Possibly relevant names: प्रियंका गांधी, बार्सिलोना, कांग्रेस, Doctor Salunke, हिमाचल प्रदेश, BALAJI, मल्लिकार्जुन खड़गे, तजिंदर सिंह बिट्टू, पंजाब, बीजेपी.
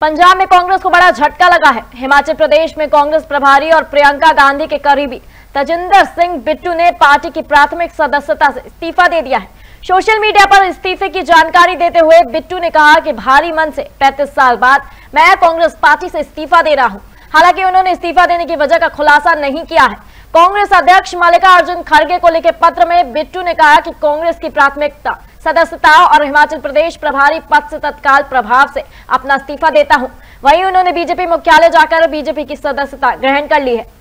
पंजाब में कांग्रेस को बड़ा झटका लगा है। हिमाचल प्रदेश में कांग्रेस प्रभारी और प्रियंका गांधी के करीबी तजिंदर सिंह बिट्टू ने पार्टी की प्राथमिक सदस्यता से इस्तीफा दे दिया है। सोशल मीडिया पर इस्तीफे की जानकारी देते हुए बिट्टू ने कहा कि भारी मन से 35 साल बाद मैं कांग्रेस पार्टी से इस्तीफा दे रहा हूँ। हालांकि उन्होंने इस्तीफा देने की वजह का खुलासा नहीं किया है। कांग्रेस अध्यक्ष मल्लिकार्जुन खड़गे को लिखे पत्र में बिट्टू ने कहा कि कांग्रेस की प्राथमिकता सदस्यता और हिमाचल प्रदेश प्रभारी पद से तत्काल प्रभाव से अपना इस्तीफा देता हूं। वहीं उन्होंने बीजेपी मुख्यालय जाकर बीजेपी की सदस्यता ग्रहण कर ली है।